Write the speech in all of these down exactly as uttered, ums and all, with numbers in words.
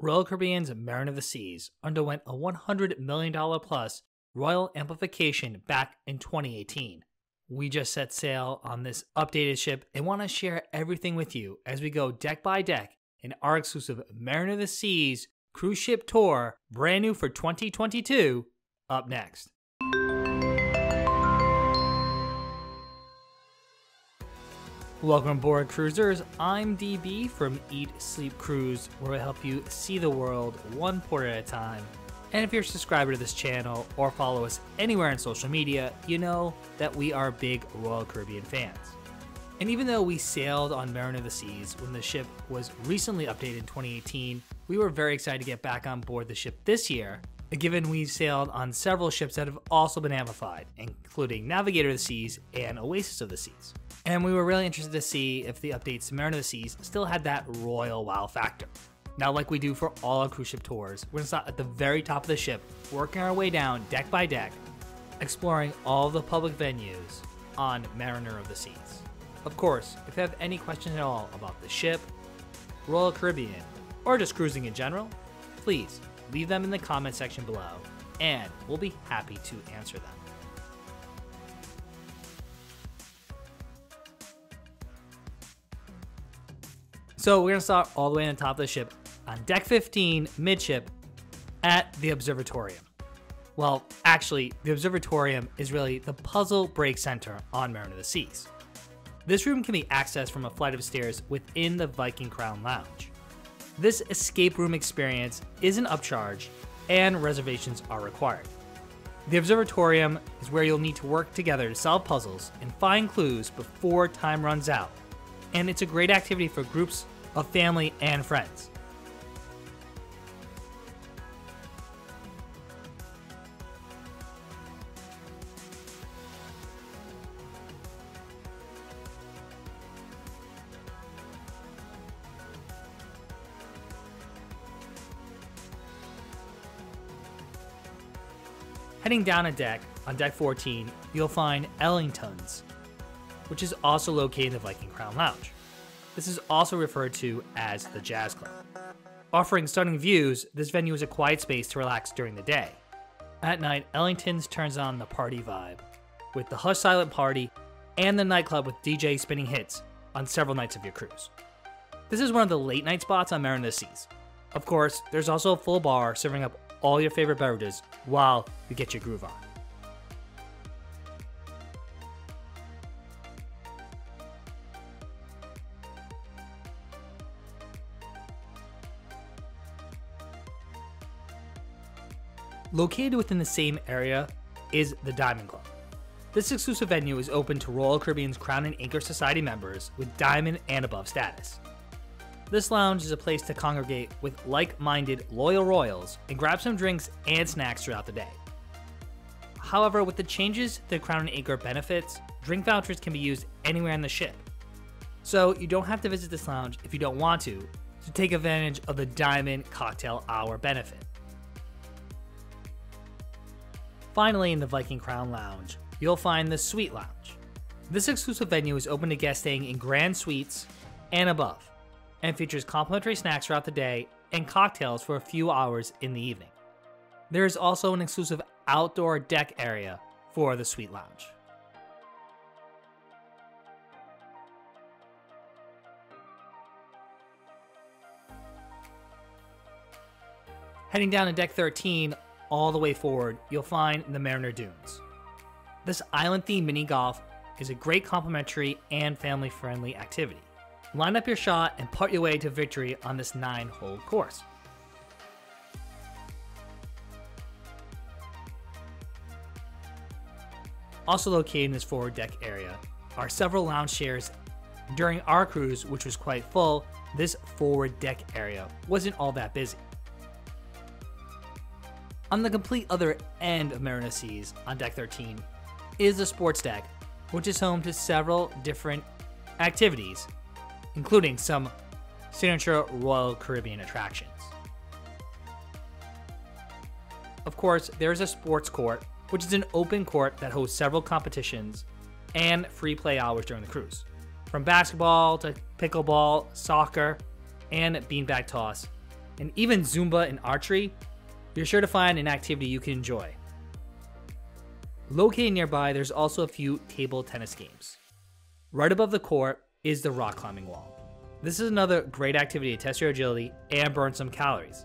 Royal Caribbean's Mariner of the Seas underwent a one hundred million dollars plus Royal Amplification back in twenty eighteen. We just set sail on this updated ship and want to share everything with you as we go deck by deck in our exclusive Mariner of the Seas cruise ship tour, brand new for twenty twenty-two, up next. Welcome aboard, cruisers. I'm D B from Eat Sleep Cruise, where we help you see the world one port at a time. And if you're a subscriber to this channel or follow us anywhere on social media, you know that we are big Royal Caribbean fans. And even though we sailed on Mariner of the Seas when the ship was recently updated in twenty eighteen, we were very excited to get back on board the ship this year, given we've sailed on several ships that have also been amplified, including Navigator of the Seas and Oasis of the Seas. And we were really interested to see if the updates to Mariner of the Seas still had that royal wow factor. Now, like we do for all our cruise ship tours, we're gonna start at the very top of the ship, working our way down deck by deck, exploring all the public venues on Mariner of the Seas. Of course, if you have any questions at all about the ship, Royal Caribbean, or just cruising in general, please leave them in the comment section below, and we'll be happy to answer them. So we're gonna start all the way on the top of the ship, on deck fifteen, midship, at the Observatorium. Well, actually, the Observatorium is really the puzzle break center on Mariner of the Seas. This room can be accessed from a flight of stairs within the Viking Crown Lounge. This escape room experience is an upcharge, and reservations are required. The Observatorium is where you'll need to work together to solve puzzles and find clues before time runs out, and it's a great activity for groups of family and friends. Heading down a deck, on deck fourteen, you'll find Ellington's, which is also located in the Viking Crown Lounge. This is also referred to as the Jazz Club. Offering stunning views, this venue is a quiet space to relax during the day. At night, Ellington's turns on the party vibe, with the Hush Silent Party and the nightclub with D J spinning hits on several nights of your cruise. This is one of the late night spots on Mariner of the Seas. Of course, there's also a full bar serving up all your favorite beverages while you get your groove on. Located within the same area is the Diamond Club. This exclusive venue is open to Royal Caribbean's Crown and Anchor Society members with Diamond and above status. This lounge is a place to congregate with like-minded loyal Royals and grab some drinks and snacks throughout the day. However, with the changes to Crown and Anchor benefits, drink vouchers can be used anywhere on the ship. So you don't have to visit this lounge if you don't want to, to take advantage of the Diamond Cocktail Hour benefit. Finally, in the Viking Crown Lounge, you'll find the Suite Lounge. This exclusive venue is open to guests staying in grand suites and above, and features complimentary snacks throughout the day and cocktails for a few hours in the evening. There is also an exclusive outdoor deck area for the Suite Lounge. Heading down to deck thirteen, all the way forward, you'll find the Mariner Dunes. This island-themed mini golf is a great complimentary and family-friendly activity. Line up your shot and putt your way to victory on this nine-hole course. Also located in this forward deck area are several lounge chairs. During our cruise, which was quite full, this forward deck area wasn't all that busy. On the complete other end of Mariner of the Seas, on deck thirteen, is the sports deck, which is home to several different activities, including some signature Royal Caribbean attractions. Of course, there's a sports court, which is an open court that hosts several competitions and free play hours during the cruise, from basketball to pickleball, soccer, and beanbag toss, and even Zumba and archery, you're sure to find an activity you can enjoy. Located nearby, there's also a few table tennis games. Right above the court is the rock climbing wall. This is another great activity to test your agility and burn some calories.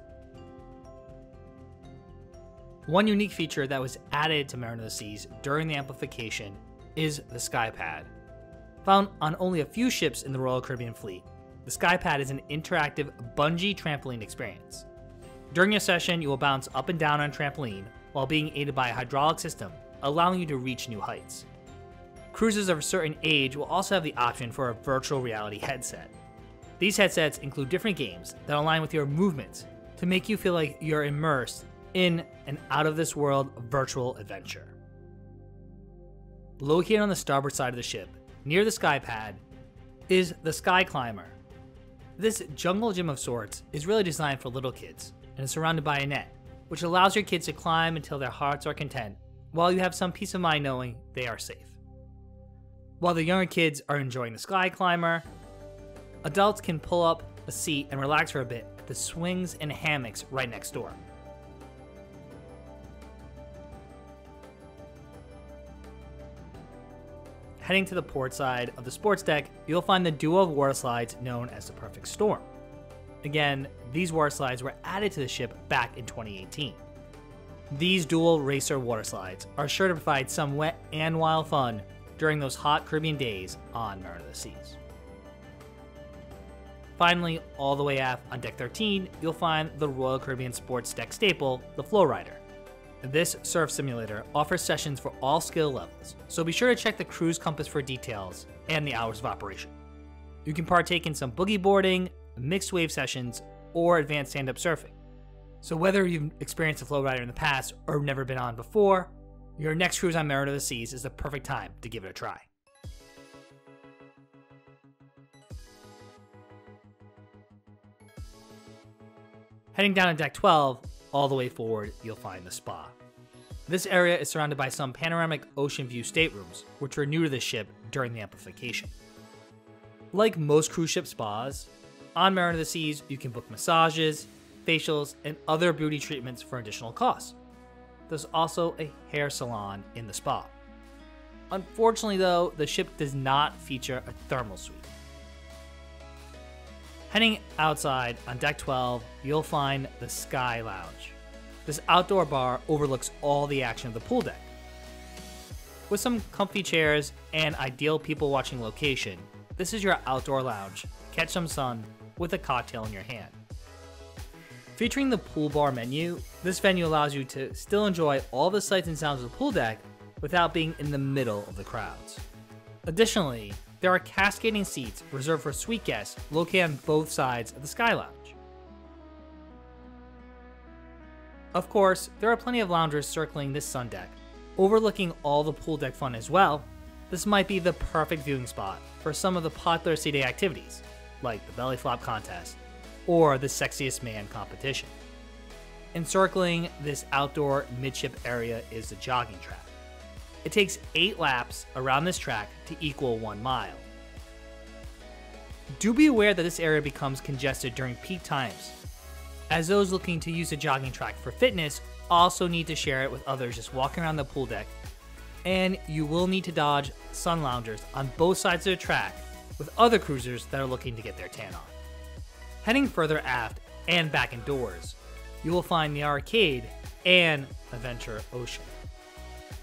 One unique feature that was added to Mariner of the Seas during the amplification is the Skypad. Found on only a few ships in the Royal Caribbean fleet, the Skypad is an interactive bungee trampoline experience. During your session, you will bounce up and down on a trampoline while being aided by a hydraulic system, allowing you to reach new heights. Cruisers of a certain age will also have the option for a virtual reality headset. These headsets include different games that align with your movements to make you feel like you're immersed in an out-of-this-world virtual adventure. Located on the starboard side of the ship, near the Skypad, is the Sky Climber. This jungle gym of sorts is really designed for little kids and is surrounded by a net, which allows your kids to climb until their hearts are content, while you have some peace of mind knowing they are safe. While the younger kids are enjoying the Sky Climber, adults can pull up a seat and relax for a bit at the swings and hammocks right next door. Heading to the port side of the sports deck, you'll find the duo of water slides known as the Perfect Storm. Again, these water slides were added to the ship back in twenty eighteen. These dual racer water slides are sure to provide some wet and wild fun during those hot Caribbean days on Mariner of the Seas. Finally, all the way aft on Deck thirteen, you'll find the Royal Caribbean sports deck staple, the Flowrider. This surf simulator offers sessions for all skill levels, so be sure to check the cruise compass for details and the hours of operation. You can partake in some boogie boarding, mixed wave sessions, or advanced stand-up surfing. So whether you've experienced a Flowrider in the past or never been on before, your next cruise on Mariner of the Seas is the perfect time to give it a try. Heading down to Deck twelve, all the way forward, you'll find the spa. This area is surrounded by some panoramic ocean view staterooms, which were new to the ship during the amplification. Like most cruise ship spas, on Mariner of the Seas, you can book massages, facials, and other beauty treatments for additional costs. There's also a hair salon in the spa. Unfortunately though, the ship does not feature a thermal suite. Heading outside on Deck twelve, you'll find the Sky Lounge. This outdoor bar overlooks all the action of the pool deck. With some comfy chairs and ideal people watching location, this is your outdoor lounge. Catch some sun with a cocktail in your hand. Featuring the pool bar menu, this venue allows you to still enjoy all the sights and sounds of the pool deck without being in the middle of the crowds. Additionally, there are cascading seats reserved for suite guests located on both sides of the Sky Lounge. Of course, there are plenty of loungers circling this sun deck, overlooking all the pool deck fun as well. This might be the perfect viewing spot for some of the popular sea day activities, like the belly flop contest or the sexiest man competition. Encircling this outdoor midship area is the jogging track. It takes eight laps around this track to equal one mile. Do be aware that this area becomes congested during peak times, as those looking to use the jogging track for fitness also need to share it with others just walking around the pool deck, and you will need to dodge sun loungers on both sides of the track with other cruisers that are looking to get their tan on. Heading further aft and back indoors, you will find the arcade and Adventure Ocean.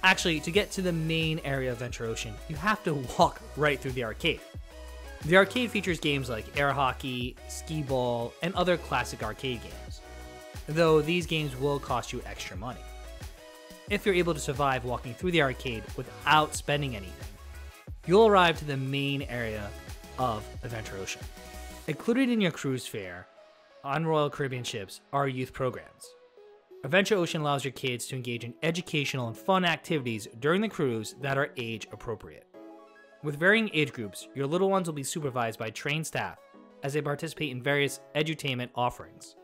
Actually, to get to the main area of Adventure Ocean, you have to walk right through the arcade. The arcade features games like air hockey, skee ball, and other classic arcade games, though these games will cost you extra money. If you're able to survive walking through the arcade without spending anything, you'll arrive to the main area of Adventure Ocean. Included in your cruise fare on Royal Caribbean ships are youth programs. Adventure Ocean allows your kids to engage in educational and fun activities during the cruise that are age appropriate. With varying age groups, your little ones will be supervised by trained staff as they participate in various edutainment offerings.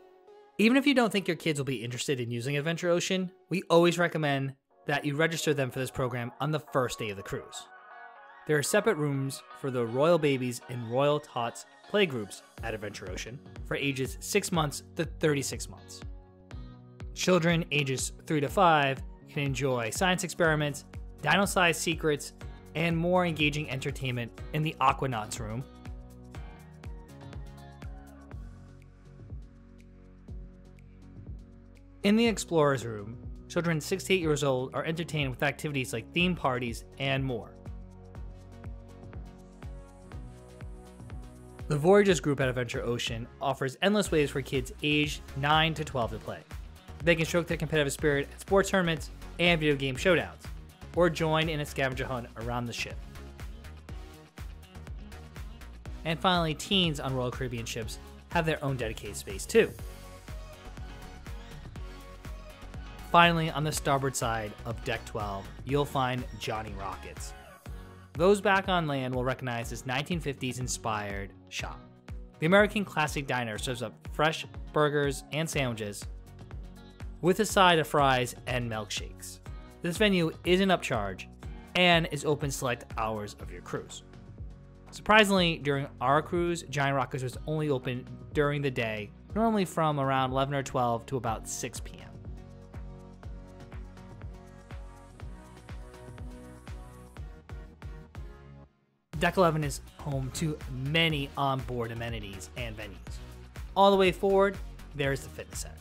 Even if you don't think your kids will be interested in using Adventure Ocean, we always recommend that you register them for this program on the first day of the cruise. There are separate rooms for the Royal Babies and Royal Tots playgroups at Adventure Ocean for ages six months to thirty-six months. Children ages three to five can enjoy science experiments, dino-sized secrets, and more engaging entertainment in the Aquanauts room. In the Explorers room, children six to eight years old are entertained with activities like theme parties and more. The Voyagers group at Adventure Ocean offers endless ways for kids aged nine to twelve to play. They can stroke their competitive spirit at sports tournaments and video game showdowns, or join in a scavenger hunt around the ship. And finally, teens on Royal Caribbean ships have their own dedicated space too. Finally, on the starboard side of Deck twelve, you'll find Johnny Rockets. Those back on land will recognize this nineteen fifties-inspired shop. The American classic diner serves up fresh burgers and sandwiches with a side of fries and milkshakes. This venue isn't upcharge and is open select hours of your cruise. Surprisingly, during our cruise, Johnny Rockets was only open during the day, normally from around eleven or twelve to about six p m Deck eleven is home to many onboard amenities and venues. All the way forward, there's the fitness center.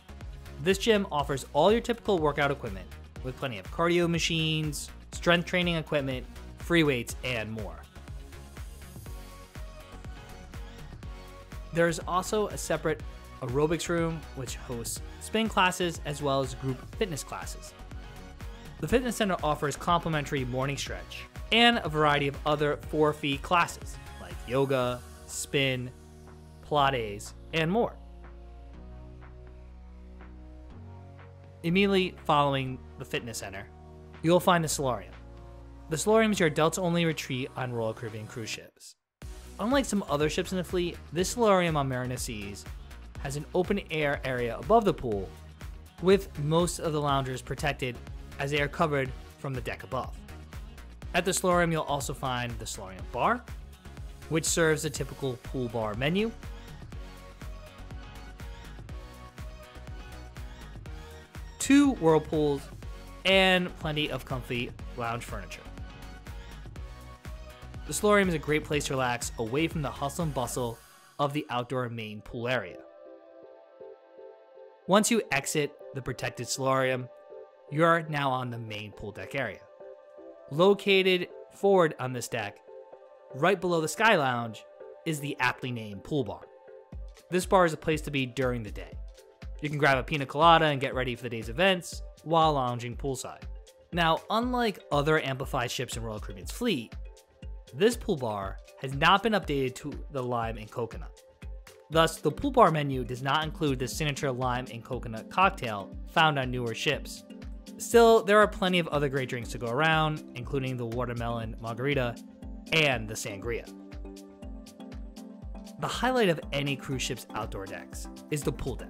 This gym offers all your typical workout equipment with plenty of cardio machines, strength training equipment, free weights, and more. There's also a separate aerobics room which hosts spin classes as well as group fitness classes. The fitness center offers complimentary morning stretch and a variety of other for-fee classes like yoga, spin, pilates, and more. Immediately following the fitness center, you'll find the solarium. The solarium is your adults-only retreat on Royal Caribbean cruise ships. Unlike some other ships in the fleet, this solarium on Mariner of the Seas has an open-air area above the pool, with most of the loungers protected as they are covered from the deck above. At the solarium, you'll also find the solarium bar, which serves the typical pool bar menu. Two whirlpools and plenty of comfy lounge furniture. The solarium is a great place to relax away from the hustle and bustle of the outdoor main pool area. Once you exit the protected solarium, you're now on the main pool deck area. Located forward on this deck, right below the Sky Lounge, is the aptly named Pool Bar. This bar is a place to be during the day. You can grab a pina colada and get ready for the day's events while lounging poolside. Now, unlike other Amplified ships in Royal Caribbean's fleet, this Pool Bar has not been updated to the lime and coconut. Thus, the Pool Bar menu does not include the signature lime and coconut cocktail found on newer ships. Still, there are plenty of other great drinks to go around, including the watermelon margarita and the sangria. The highlight of any cruise ship's outdoor decks is the pool deck.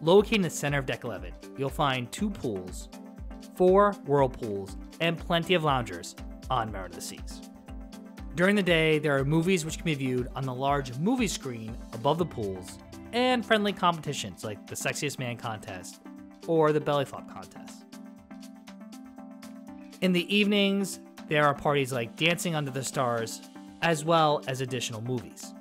Located in the center of Deck eleven, you'll find two pools, four whirlpools, and plenty of loungers on Mariner of the Seas. During the day, there are movies which can be viewed on the large movie screen above the pools, and friendly competitions like the Sexiest Man Contest or the Belly Flop Contest. In the evenings, there are parties like Dancing Under the Stars, as well as additional movies.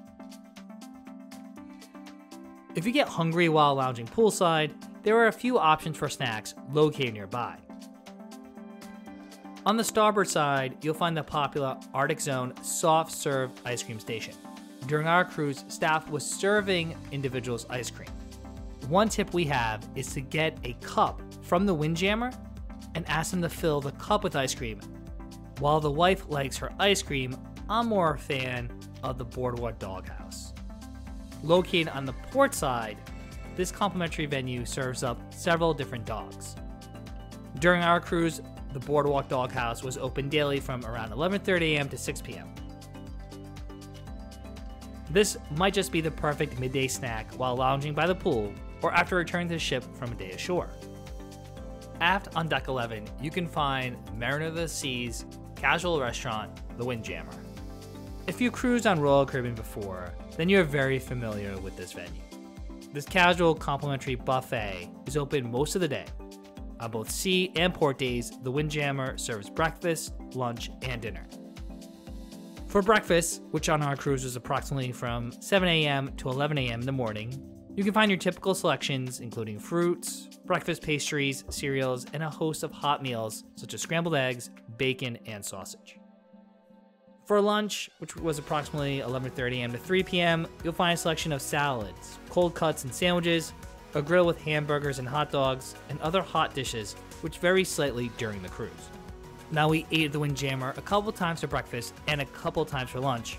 If you get hungry while lounging poolside, there are a few options for snacks located nearby. On the starboard side, you'll find the popular Arctic Zone soft serve ice cream station. During our cruise, staff was serving individuals ice cream. One tip we have is to get a cup from the Windjammer and ask them to fill the cup with ice cream. While the wife likes her ice cream, I'm more a fan of the Boardwalk Doghouse. Located on the port side, this complimentary venue serves up several different dogs. During our cruise, the Boardwalk Doghouse was open daily from around eleven thirty a m to six p m This might just be the perfect midday snack while lounging by the pool or after returning to the ship from a day ashore. Aft on Deck eleven, you can find Mariner of the Seas casual restaurant, the Windjammer. If you cruised on Royal Caribbean before, then you're very familiar with this venue. This casual complimentary buffet is open most of the day. On both sea and port days, the Windjammer serves breakfast, lunch, and dinner. For breakfast, which on our cruise was approximately from seven A M to eleven A M in the morning, you can find your typical selections including fruits, breakfast pastries, cereals, and a host of hot meals such as scrambled eggs, bacon, and sausage. For lunch, which was approximately eleven thirty A M to three P M, you'll find a selection of salads, cold cuts and sandwiches, a grill with hamburgers and hot dogs, and other hot dishes, which vary slightly during the cruise. Now, we ate at the Windjammer a couple times for breakfast and a couple times for lunch.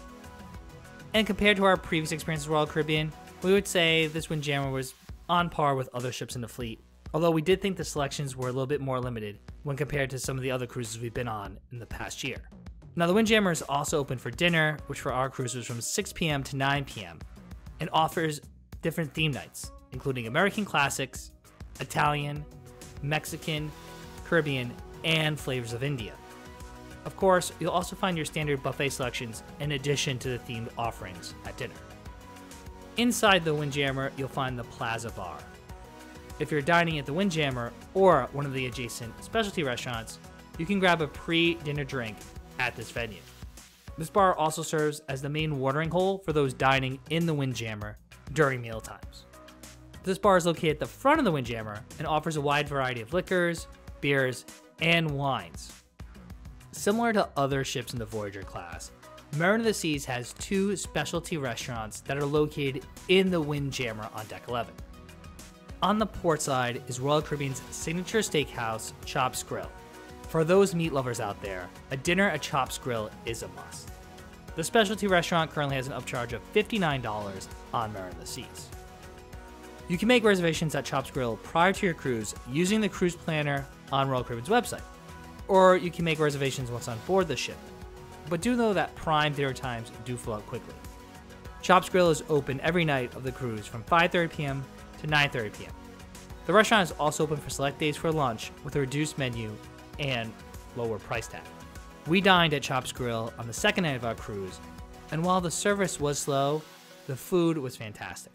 And compared to our previous experience with Royal Caribbean, we would say this Windjammer was on par with other ships in the fleet, although we did think the selections were a little bit more limited when compared to some of the other cruises we've been on in the past year. Now, the Windjammer is also open for dinner, which for our cruise was from six P M to nine P M, and offers different theme nights, including American classics, Italian, Mexican, Caribbean, and flavors of India. Of course, you'll also find your standard buffet selections in addition to the themed offerings at dinner. Inside the Windjammer, you'll find the Plaza Bar. If you're dining at the Windjammer or one of the adjacent specialty restaurants, you can grab a pre-dinner drink at this venue. This bar also serves as the main watering hole for those dining in the Windjammer during meal times. This bar is located at the front of the Windjammer and offers a wide variety of liquors, beers, and wines. Similar to other ships in the Voyager class, Mariner of the Seas has two specialty restaurants that are located in the Windjammer on Deck eleven. On the port side is Royal Caribbean's signature steakhouse, Chop's Grill. For those meat lovers out there, a dinner at Chop's Grill is a must. The specialty restaurant currently has an upcharge of fifty-nine dollars on Mariner of the Seas. You can make reservations at Chop's Grill prior to your cruise using the cruise planner on Royal Caribbean's website, or you can make reservations once on board the ship, but do know that prime dinner times do fill out quickly. Chop's Grill is open every night of the cruise from five thirty P M to nine thirty P M The restaurant is also open for select days for lunch with a reduced menu and lower price tag. We dined at Chop's Grill on the second night of our cruise, and while the service was slow, the food was fantastic.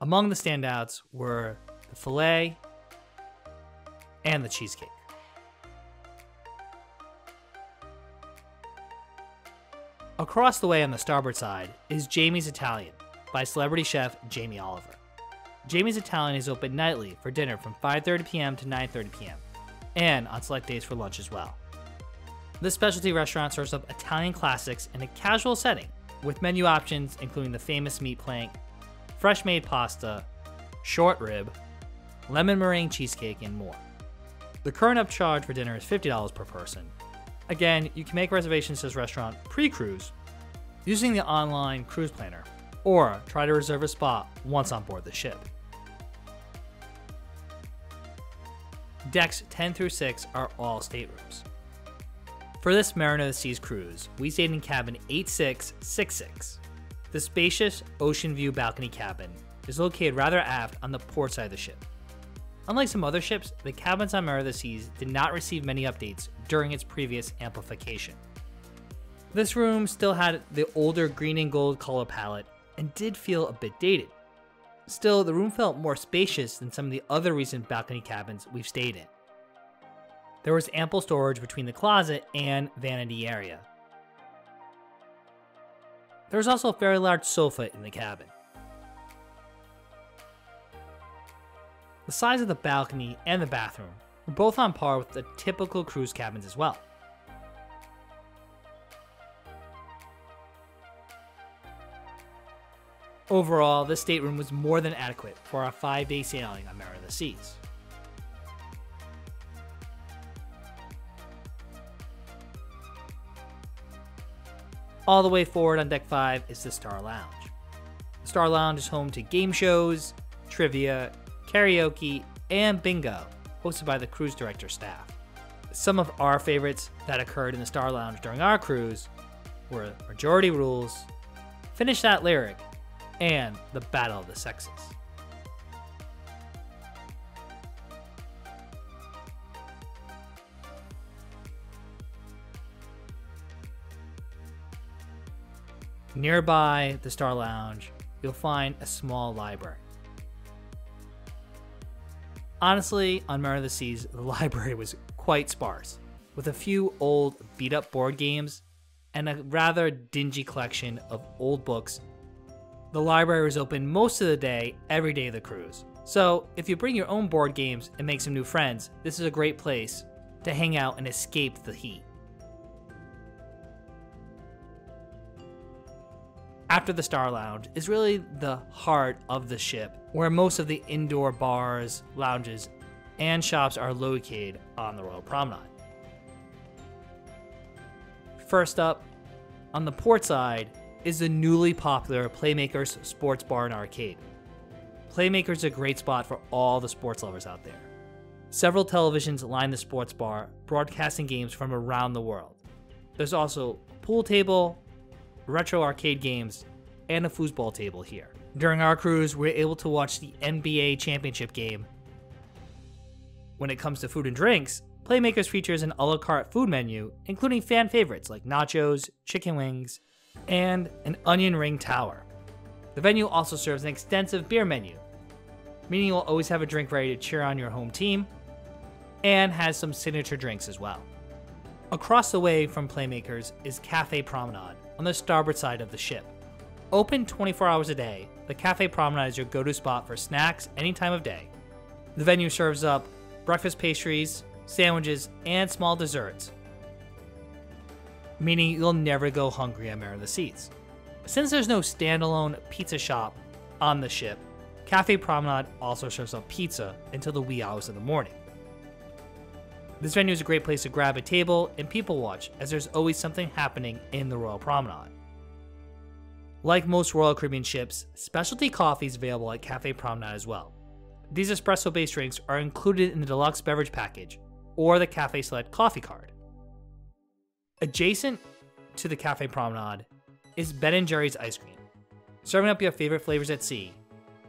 Among the standouts were the filet and the cheesecake. Across the way on the starboard side is Jamie's Italian by celebrity chef Jamie Oliver. Jamie's Italian is open nightly for dinner from five thirty P M to nine thirty P M and on select days for lunch as well. This specialty restaurant serves up Italian classics in a casual setting with menu options including the famous meat plank, fresh made pasta, short rib, lemon meringue cheesecake, and more. The current upcharge for dinner is fifty dollars per person. Again, you can make reservations to this restaurant pre-cruise using the online cruise planner or try to reserve a spot once on board the ship. Decks ten through six are all staterooms. For this Mariner of the Seas cruise, we stayed in cabin eight six six six. The spacious ocean view balcony cabin is located rather aft on the port side of the ship. Unlike some other ships, the cabins on Mariner of the Seas did not receive many updates during its previous amplification. This room still had the older green and gold color palette and did feel a bit dated. Still, the room felt more spacious than some of the other recent balcony cabins we've stayed in. There was ample storage between the closet and vanity area. There was also a very large sofa in the cabin. The size of the balcony and the bathroom were both on par with the typical cruise cabins as well. Overall, this stateroom was more than adequate for our five-day sailing on Mariner of the Seas. All the way forward on Deck five is the Star Lounge. The Star Lounge is home to game shows, trivia, karaoke, and bingo, hosted by the cruise director staff. Some of our favorites that occurred in the Star Lounge during our cruise were Majority Rules, Finish That Lyric, and the Battle of the Sexes. Nearby the Star Lounge, you'll find a small library. Honestly, on Mariner of the Seas, the library was quite sparse, with a few old beat-up board games and a rather dingy collection of old books. The library was open most of the day, every day of the cruise. So if you bring your own board games and make some new friends, this is a great place to hang out and escape the heat. After the Star Lounge is really the heart of the ship, where most of the indoor bars, lounges, and shops are located on the Royal Promenade. First up, on the port side, is the newly popular Playmakers Sports Bar and Arcade. Playmakers is a great spot for all the sports lovers out there. Several televisions line the sports bar, broadcasting games from around the world. There's also a pool table, retro arcade games, and a foosball table here. During our cruise, we were able to watch the N B A championship game. When it comes to food and drinks, Playmakers features an a la carte food menu, including fan favorites like nachos, chicken wings, and an onion ring tower. The venue also serves an extensive beer menu, meaning you'll always have a drink ready to cheer on your home team, and has some signature drinks as well. Across the way from Playmakers is Cafe Promenade, on the starboard side of the ship. Open twenty-four hours a day, the Cafe Promenade is your go-to spot for snacks any time of day. The venue serves up breakfast pastries, sandwiches, and small desserts, meaning you'll never go hungry on Mariner of the Seas. Since there's no standalone pizza shop on the ship, Cafe Promenade also serves up pizza until the wee hours of the morning. This venue is a great place to grab a table and people watch, as there's always something happening in the Royal Promenade. Like most Royal Caribbean ships, specialty coffee is available at Cafe Promenade as well. These espresso-based drinks are included in the deluxe beverage package or the Cafe Select coffee card. Adjacent to the Cafe Promenade is Ben and Jerry's ice cream. Serving up your favorite flavors at sea,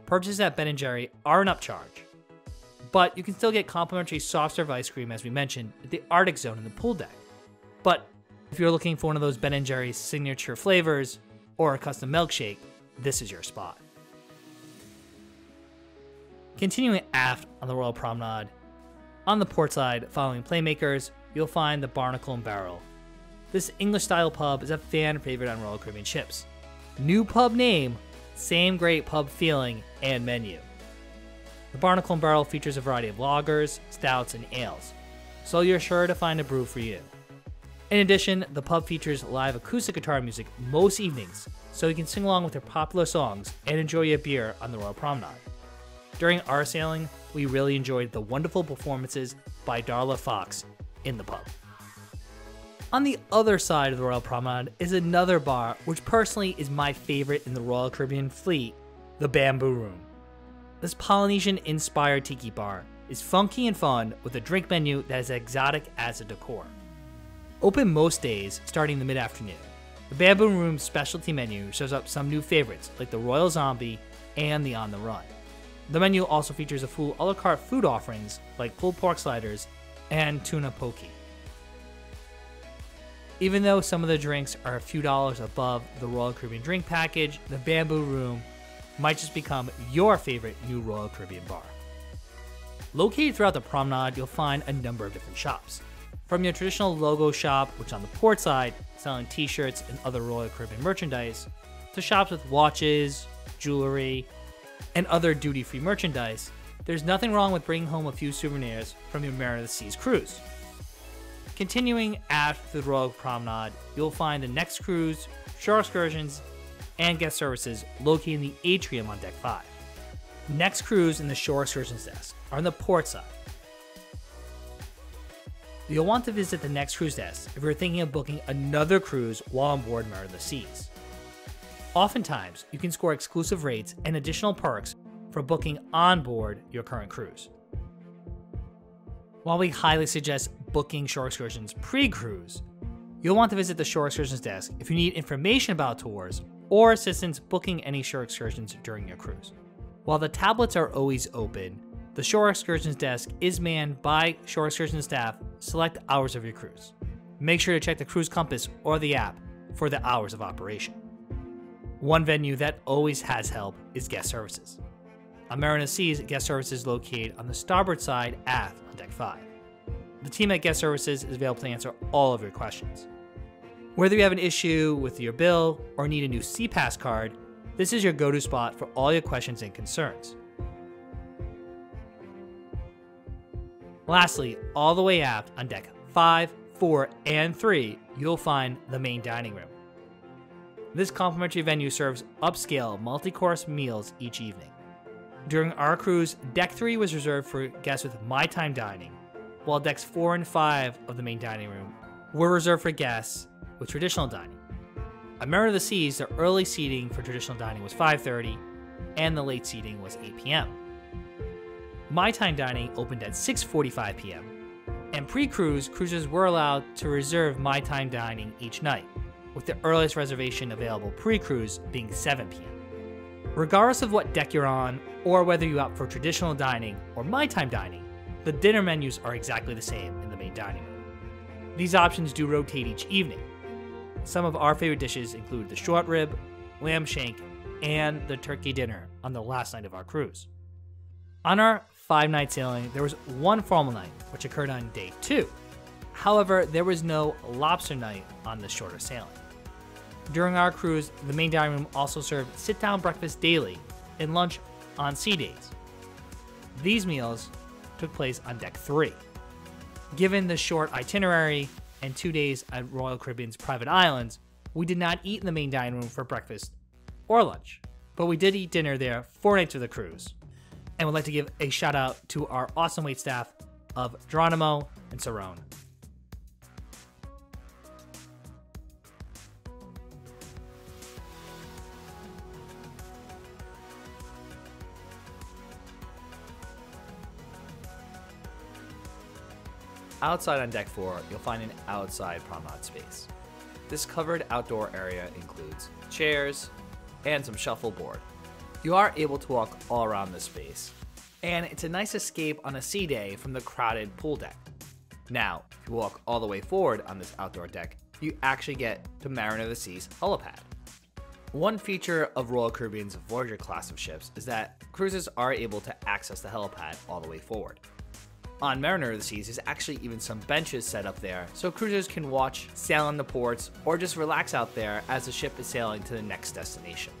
purchases at Ben and Jerry are an upcharge, but you can still get complimentary soft serve ice cream, as we mentioned, at the Arctic Zone in the pool deck. But if you're looking for one of those Ben and Jerry's signature flavors or a custom milkshake, this is your spot. Continuing aft on the Royal Promenade, on the port side following Playmakers, you'll find the Barnacle and Barrel. This English-style pub is a fan favorite on Royal Caribbean ships. New pub name, same great pub feeling and menu. The Barnacle and Barrel features a variety of lagers, stouts, and ales, so you're sure to find a brew for you. In addition, the pub features live acoustic guitar music most evenings, so you can sing along with their popular songs and enjoy your beer on the Royal Promenade. During our sailing, we really enjoyed the wonderful performances by Darla Fox in the pub. On the other side of the Royal Promenade is another bar, which personally is my favorite in the Royal Caribbean fleet, the Bamboo Room. This Polynesian-inspired tiki bar is funky and fun, with a drink menu that is as exotic as the decor. Open most days, starting in the mid-afternoon. The Bamboo Room's specialty menu shows up some new favorites, like the Royal Zombie and the On the Run. The menu also features a full a la carte food offerings, like pulled pork sliders and tuna poke. Even though some of the drinks are a few dollars above the Royal Caribbean drink package, the Bamboo Room might just become your favorite new Royal Caribbean bar. Located throughout the promenade, you'll find a number of different shops. From your traditional logo shop, which on the port side, selling t-shirts and other Royal Caribbean merchandise, to shops with watches, jewelry, and other duty-free merchandise, there's nothing wrong with bringing home a few souvenirs from your Mariner of the Seas cruise. Continuing after the Royal Promenade, you'll find the next cruise, shore excursions, and guest services located in the atrium on deck five. Next cruise in the shore excursions desk are on the port side. You'll want to visit the next cruise desk if you're thinking of booking another cruise while on board Mariner of the Seas. Oftentimes, you can score exclusive rates and additional perks for booking on board your current cruise. While we highly suggest booking shore excursions pre-cruise, you'll want to visit the shore excursions desk if you need information about tours or assistance booking any shore excursions during your cruise. While the tablets are always open, the shore excursions desk is manned by shore excursion staff select hours of your cruise. Make sure to check the cruise compass or the app for the hours of operation. One venue that always has help is guest services. On Mariner of the Seas, guest services is located on the starboard side aft on deck five. The team at guest services is available to answer all of your questions. Whether you have an issue with your bill or need a new C pass card, this is your go-to spot for all your questions and concerns. Lastly, all the way aft on deck five, four, and three, you'll find the main dining room. This complimentary venue serves upscale, multi-course meals each evening. During our cruise, deck three was reserved for guests with My Time Dining, while decks four and five of the main dining room were reserved for guests with traditional dining. At Mariner of the Seas, the early seating for traditional dining was five thirty, and the late seating was eight p m My Time Dining opened at six forty-five p m, and pre-cruise, cruisers were allowed to reserve My Time Dining each night, with the earliest reservation available pre-cruise being seven p m Regardless of what deck you're on, or whether you opt for traditional dining or My Time Dining, the dinner menus are exactly the same in the main dining room. These options do rotate each evening. Some of our favorite dishes include the short rib, lamb shank, and the turkey dinner on the last night of our cruise. On our five-night sailing, there was one formal night, which occurred on day two. However, there was no lobster night on the shorter sailing. During our cruise, the main dining room also served sit-down breakfast daily and lunch on sea days. These meals took place on deck three. Given the short itinerary and two days at Royal Caribbean's private islands, we did not eat in the main dining room for breakfast or lunch, but we did eat dinner there four nights of the cruise. And would like to give a shout out to our awesome wait staff of Geronimo and Sarone. Outside on deck four, you'll find an outside promenade space. This covered outdoor area includes chairs and some shuffleboard. You are able to walk all around this space, and it's a nice escape on a sea day from the crowded pool deck. Now, if you walk all the way forward on this outdoor deck, you actually get to Mariner of the Seas helipad. One feature of Royal Caribbean's Voyager class of ships is that cruisers are able to access the helipad all the way forward. On Mariner of the Seas, there's actually even some benches set up there, so cruisers can watch, sail on the ports, or just relax out there as the ship is sailing to the next destination.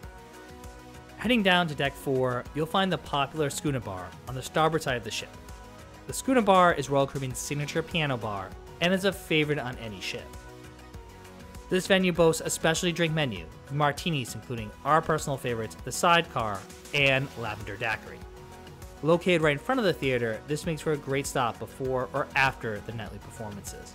Heading down to deck four, you'll find the popular Schooner Bar on the starboard side of the ship. The Schooner Bar is Royal Caribbean's signature piano bar and is a favorite on any ship. This venue boasts a specialty drink menu, martinis including our personal favorites, the Sidecar and Lavender Daiquiri. Located right in front of the theater, this makes for a great stop before or after the nightly performances.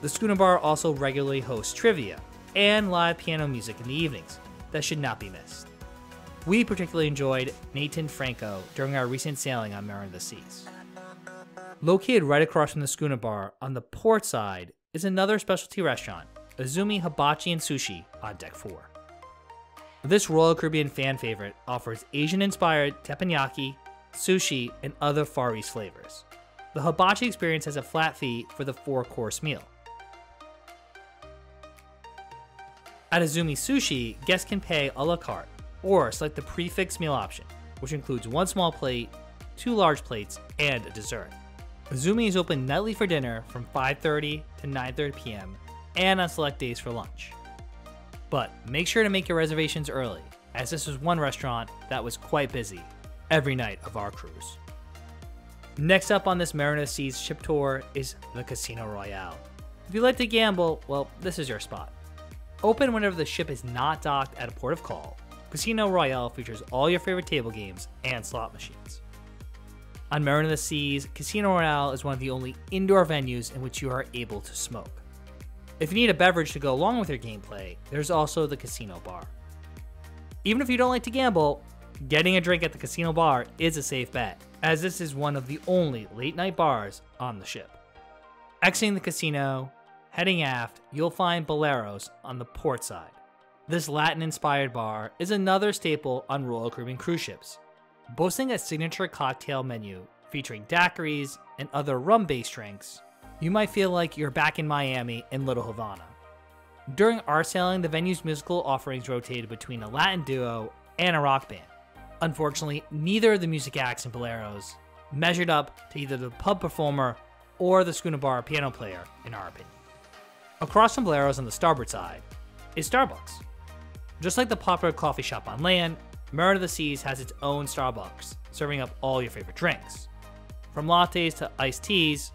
The Schooner Bar also regularly hosts trivia and live piano music in the evenings that should not be missed. We particularly enjoyed Nathan Franco during our recent sailing on Mariner of the Seas. Located right across from the Schooner Bar on the port side is another specialty restaurant, Azumi Hibachi and Sushi on deck four. This Royal Caribbean fan favorite offers Asian-inspired teppanyaki, sushi, and other Far East flavors. The hibachi experience has a flat fee for the four-course meal. At Azumi Sushi, guests can pay a la carte or select the prefix meal option, which includes one small plate, two large plates, and a dessert. Azumi is open nightly for dinner from five thirty to nine thirty p m and on select days for lunch. But make sure to make your reservations early, as this was one restaurant that was quite busy every night of our cruise. Next up on this Mariner of the Seas ship tour is the Casino Royale. If you like to gamble, well, this is your spot. Open whenever the ship is not docked at a port of call, Casino Royale features all your favorite table games and slot machines. On Mariner of the Seas, Casino Royale is one of the only indoor venues in which you are able to smoke. If you need a beverage to go along with your gameplay, there's also the Casino Bar. Even if you don't like to gamble, getting a drink at the Casino Bar is a safe bet, as this is one of the only late-night bars on the ship. Exiting the casino, heading aft, you'll find Boleros on the port side. This Latin-inspired bar is another staple on Royal Caribbean cruise ships, boasting a signature cocktail menu featuring daiquiris and other rum-based drinks. You might feel like you're back in Miami and Little Havana. During our sailing, the venue's musical offerings rotated between a Latin duo and a rock band. Unfortunately, neither of the music acts in Boleros measured up to either the pub performer or the schooner bar piano player, in our opinion. Across from Boleros on the starboard side is Starbucks. Just like the popular coffee shop on land, Mariner of the Seas has its own Starbucks, serving up all your favorite drinks. From lattes to iced teas,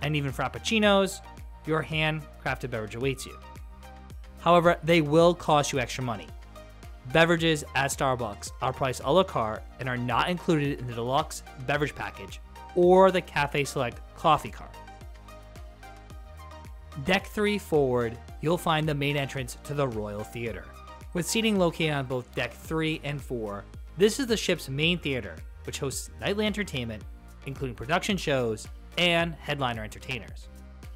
and even frappuccinos, your handcrafted beverage awaits you. However, they will cost you extra money. Beverages at Starbucks are priced a la carte and are not included in the deluxe beverage package or the Cafe Select coffee cart. Deck three forward, you'll find the main entrance to the Royal Theater. With seating located on both Deck three and four, this is the ship's main theater, which hosts nightly entertainment, including production shows and headliner entertainers.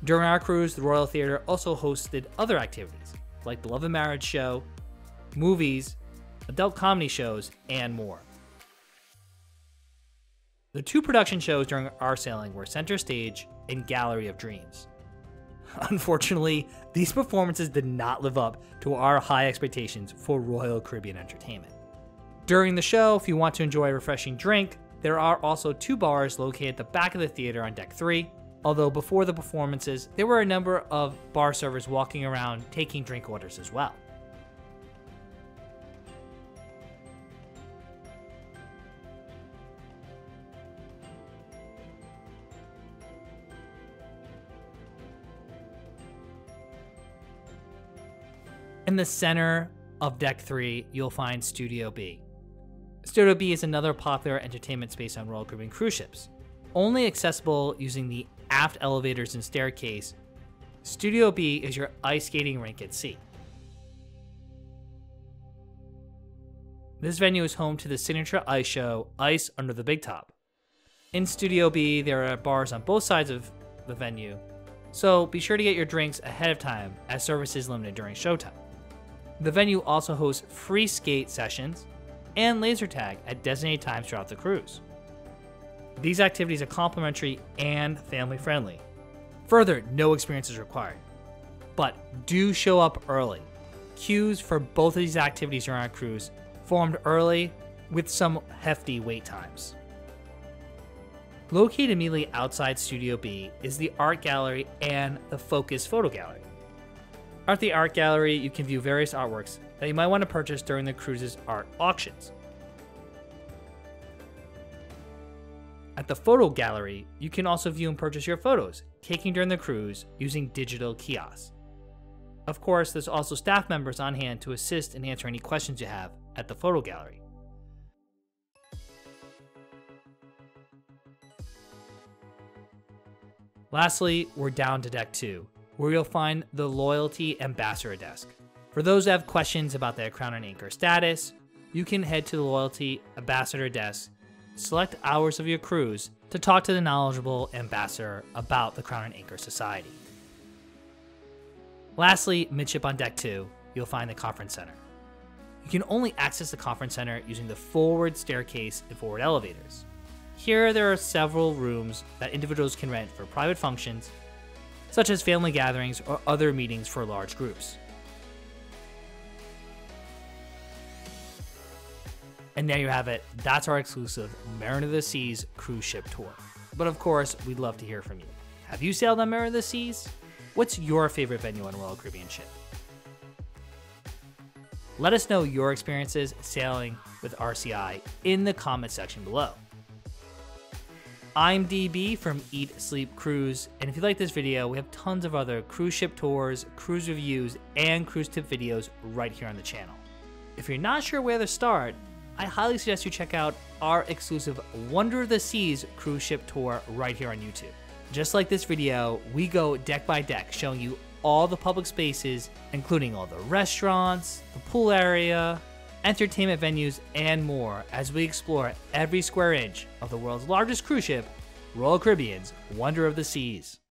During our cruise, the Royal Theater also hosted other activities, like the Love and Marriage show, movies, adult comedy shows, and more. The two production shows during our sailing were Center Stage and Gallery of Dreams. Unfortunately, these performances did not live up to our high expectations for Royal Caribbean entertainment. During the show, if you want to enjoy a refreshing drink, there are also two bars located at the back of the theater on Deck three, although before the performances, there were a number of bar servers walking around taking drink orders as well. In the center of Deck three, you'll find Studio B. Studio B is another popular entertainment space on Royal Caribbean cruise ships. Only accessible using the aft elevators and staircase, Studio B is your ice skating rink at sea. This venue is home to the signature ice show, Ice Under the Big Top. In Studio B, there are bars on both sides of the venue, so be sure to get your drinks ahead of time as service is limited during showtime. The venue also hosts free skate sessions and laser tag at designated times throughout the cruise. These activities are complimentary and family friendly. Further, no experience is required. But do show up early. Queues for both of these activities during our cruise formed early with some hefty wait times. Located immediately outside Studio B is the Art Gallery and the Focus Photo Gallery. At the Art Gallery, you can view various artworks that you might want to purchase during the cruise's art auctions. At the Photo Gallery, you can also view and purchase your photos taken during the cruise using digital kiosks. Of course, there's also staff members on hand to assist and answer any questions you have at the Photo Gallery. Lastly, we're down to Deck two, where you'll find the Loyalty Ambassador Desk. For those that have questions about their Crown and Anchor status, you can head to the Loyalty Ambassador Desk, select hours of your cruise to talk to the knowledgeable ambassador about the Crown and Anchor Society. Lastly, midship on Deck two, you'll find the Conference Center. You can only access the Conference Center using the forward staircase and forward elevators. Here, there are several rooms that individuals can rent for private functions, such as family gatherings or other meetings for large groups. And there you have it. That's our exclusive Mariner of the Seas cruise ship tour. But of course, we'd love to hear from you. Have you sailed on Mariner of the Seas? What's your favorite venue on a Royal Caribbean ship? Let us know your experiences sailing with R C I in the comments section below. I'm D B from Eat Sleep Cruise, and if you like this video, we have tons of other cruise ship tours, cruise reviews, and cruise tip videos right here on the channel. If you're not sure where to start, I highly suggest you check out our exclusive Wonder of the Seas cruise ship tour right here on YouTube. Just like this video, we go deck by deck, showing you all the public spaces, including all the restaurants, the pool area, entertainment venues, and more as we explore every square inch of the world's largest cruise ship, Royal Caribbean's Wonder of the Seas.